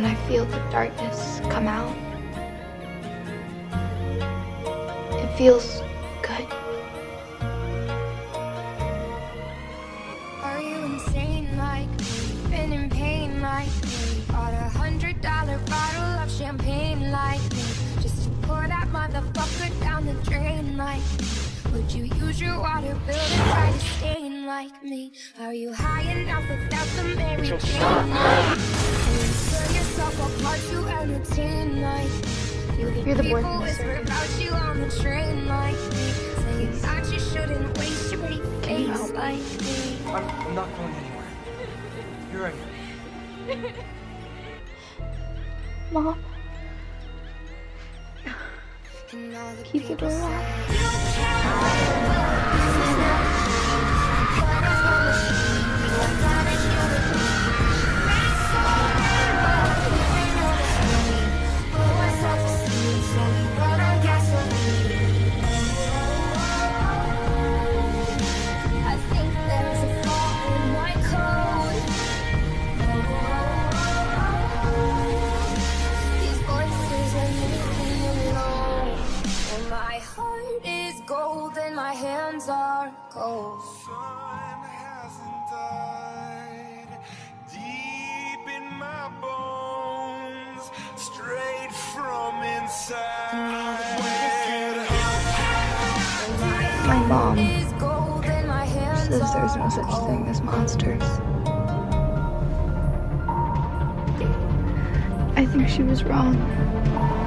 when I feel the darkness come out. It feels good. Are you insane like me? Been in pain like me? Bought $100 bottle of champagne like me? Just to pour that motherfucker down the drain like me? Would you use your water bill to try to stain like me? Are you high enough without the Mary Jane like me? You entertain like me. You're the boy from the circus. About you on the train like me. Saying that you shouldn't waste your pretty face like me. I'm not going anywhere. You're right. Mom. Keep the door locked. My hands are cold. Sun hasn't died deep in my bones, straight from inside. My mom says there's no such thing as monsters. I think she was wrong.